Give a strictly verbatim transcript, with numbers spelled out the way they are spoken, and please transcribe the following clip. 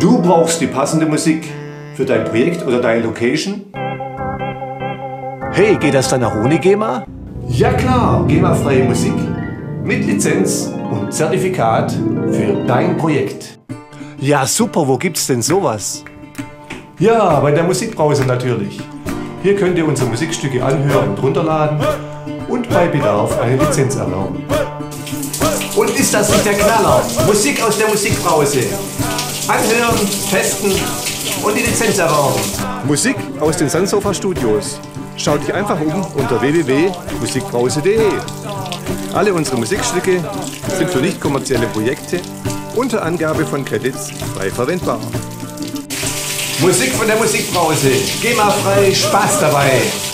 Du brauchst die passende Musik für dein Projekt oder deine Location. Hey, geht das dann auch ohne GEMA? Ja klar, GEMA-freie Musik mit Lizenz und Zertifikat für dein Projekt. Ja super, wo gibt's denn sowas? Ja, bei der Musikbrause natürlich. Hier könnt ihr unsere Musikstücke anhören und runterladen und bei Bedarf eine Lizenz erlauben. Und ist das nicht der Knaller? Musik aus der Musikbrause. Anhören, testen und die Lizenz erwerben. Musik aus den Sandsofa Studios. Schau dich einfach um unter w w w punkt musikbrause punkt d e. Alle unsere Musikstücke sind für nicht kommerzielle Projekte unter Angabe von Credits frei verwendbar. Musik von der Musikbrause. GEMA-frei, Spaß dabei.